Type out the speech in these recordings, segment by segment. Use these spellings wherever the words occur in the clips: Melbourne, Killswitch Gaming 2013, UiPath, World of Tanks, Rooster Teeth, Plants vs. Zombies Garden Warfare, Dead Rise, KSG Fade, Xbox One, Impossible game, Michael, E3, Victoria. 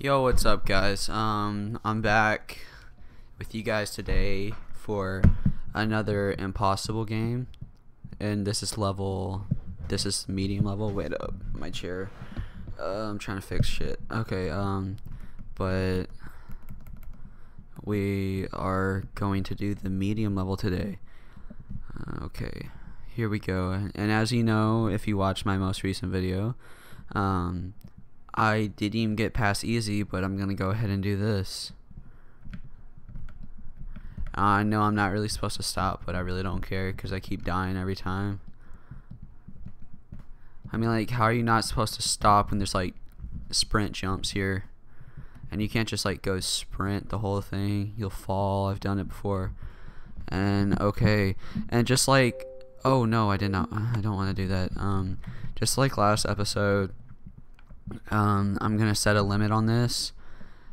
Yo, what's up guys? I'm back with you guys today for another Impossible game, and this is medium level. Wait up, my chair. I'm trying to fix shit. Okay, but we are going to do the medium level today. Okay, here we go. And as you know, if you watched my most recent video, I didn't even get past easy, but I'm gonna go ahead and do this. I know I'm not really supposed to stop, but I really don't care because I keep dying every time. I mean, like, how are you not supposed to stop when there's like sprint jumps here, and you can't just like go sprint the whole thing? You'll fall. I've done it before. And okay, and just like, oh no, I did not. I don't want to do that. Just like last episode. I'm gonna set a limit on this.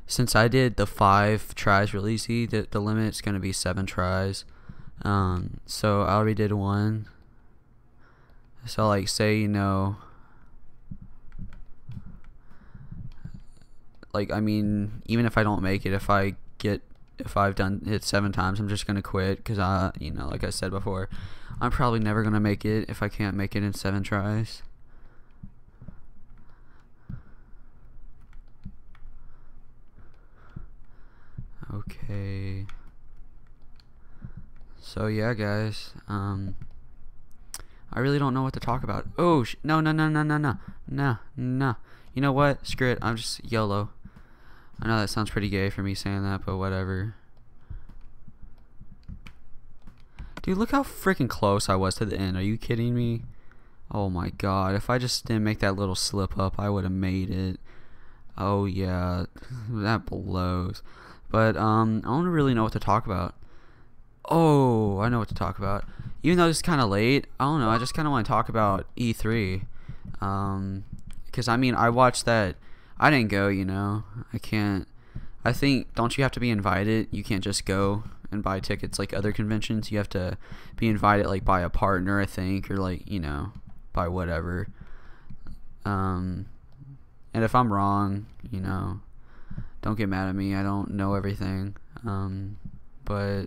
Since I did the 5 tries really easy, the limit's gonna be 7 tries. So I already did one. So like, say, you know, like, I mean, even if I don't make it, if I've done it 7 times, I'm just gonna quit, because I, you know, like I said before, I'm probably never gonna make it if I can't make it in 7 tries. Okay, so yeah guys, I really don't know what to talk about. Oh no, you know what, screw it, I'm just YOLO. I know that sounds pretty gay for me saying that, but whatever. Dude, look how freaking close I was to the end. Are you kidding me? Oh my god, if I just didn't make that little slip up, I would have made it. Oh yeah, that blows. But I don't really know what to talk about. Oh, I know what to talk about. Even though it's kind of late, I don't know. I just kind of want to talk about E3. Because I mean, I watched that. I didn't go, you know. I can't. I think, don't you have to be invited? You can't just go and buy tickets like other conventions. You have to be invited, like by a partner, I think, or like, you know, by whatever. And if I'm wrong, you know, don't get mad at me. I don't know everything. But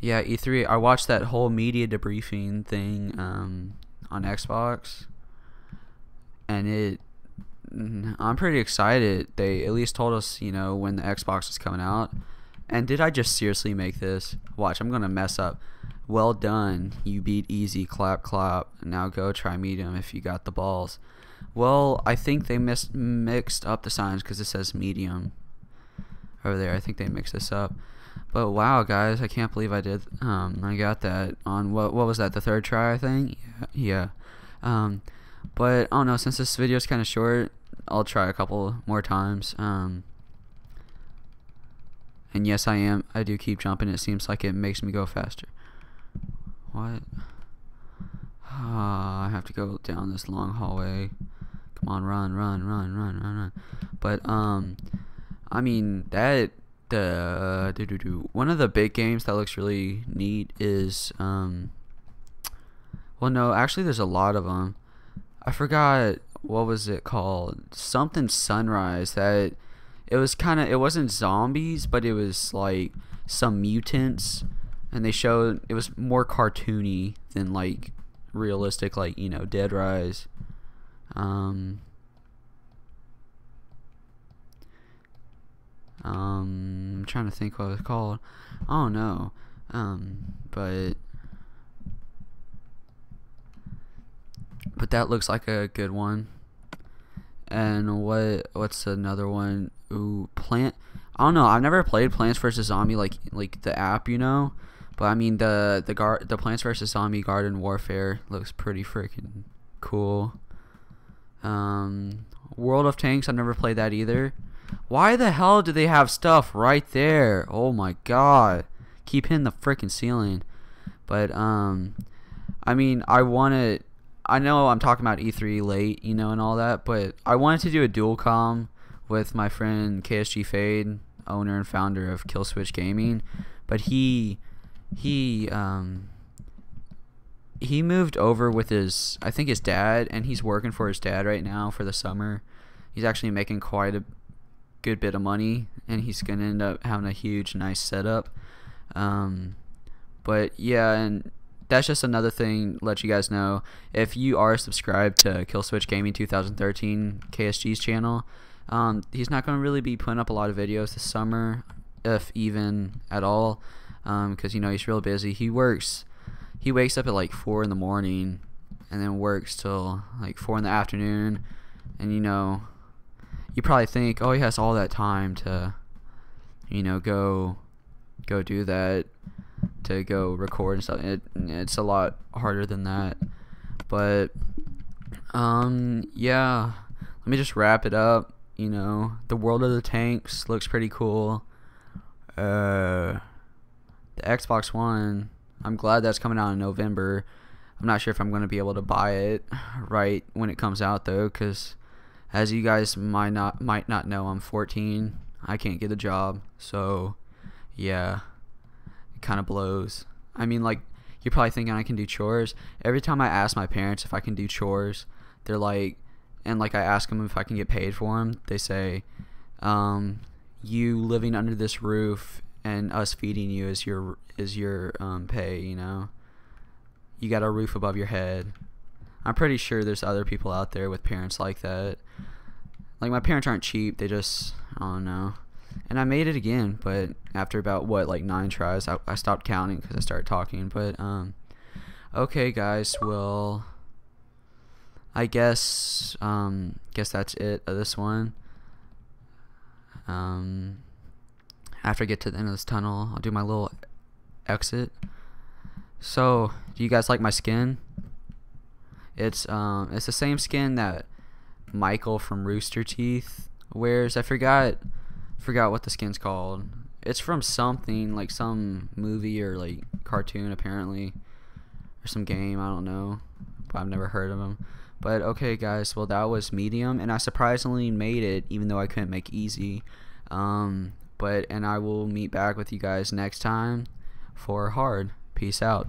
yeah, E3, I watched that whole media debriefing thing on Xbox, and I'm pretty excited. They at least told us, you know, when the Xbox is coming out. And did I just seriously make this? Watch, I'm gonna mess up. Well done, you beat easy, clap clap. Now go try medium if you got the balls. Well, I think they mixed up the signs, because it says medium over there. I think they mixed this up. But wow, guys, I can't believe I did. I got that on what was that? The 3rd try, I think. Yeah. But I don't know. Since this video is kind of short, I'll try a couple more times. And yes, I am. I do keep jumping. It seems like it makes me go faster. What? I have to go down this long hallway. Come on, run. But I mean, that one of the big games that looks really neat is well, no, actually there's a lot of them. I forgot, what was it called? Something Sunrise. That it was kind of, it wasn't zombies, but it was like some mutants, and they showed, it was more cartoony than like realistic, like, you know, Dead Rise. I'm trying to think what it was called. Oh no. But that looks like a good one. And what's another one? Ooh, I don't know. I've never played Plants vs. Zombie, like the app, you know. But I mean, the Plants vs. Zombies Garden Warfare looks pretty freaking cool. World of Tanks, I've never played that either. Why the hell do they have stuff right there? Oh my god. Keep hitting the freaking ceiling. But I mean, I know I'm talking about E3 late, you know, and all that, but I wanted to do a dual comm with my friend KSG Fade owner and founder of Killswitch Gaming, but he moved over with his, I think, his dad, and he's working for his dad right now for the summer. He's actually making quite a good bit of money, and he's gonna end up having a huge, nice setup. But yeah, and that's just another thing to let you guys know. If you are subscribed to Killswitch Gaming 2013, KSG's channel, he's not going to really be putting up a lot of videos this summer, if even at all, because you know, he's real busy. He wakes up at like 4 in the morning and then works till like 4 in the afternoon, and you know, you probably think, oh, he has all that time to, you know, go do that, to go record and stuff. It's a lot harder than that. But yeah, let me just wrap it up. You know, the World of the Tanks looks pretty cool. The Xbox One, I'm glad that's coming out in November. I'm not sure if I'm going to be able to buy it right when it comes out though, because as you guys might not know, I'm 14. I can't get a job, so yeah, kind of blows. I mean, like, you're probably thinking I can do chores. Every time I ask my parents if I can do chores, they're like, and like, I ask them if I can get paid for them, they say, you living under this roof and us feeding you is your pay. You know, you got a roof above your head. I'm pretty sure there's other people out there with parents like that. Like, my parents aren't cheap, they just, I don't know. And I made it again, but after about, what, like 9 tries, I stopped counting because I started talking. But okay guys, well, I guess that's it of this one. After I get to the end of this tunnel, I'll do my little exit. So, do you guys like my skin? It's the same skin that Michael from Rooster Teeth wears. I forgot what the skin's called. It's from something, like some movie or like cartoon apparently, or some game, I don't know, but I've never heard of them. But okay guys, well, that was medium, and I surprisingly made it even though I couldn't make easy. But and I will meet back with you guys next time for hard. Peace out.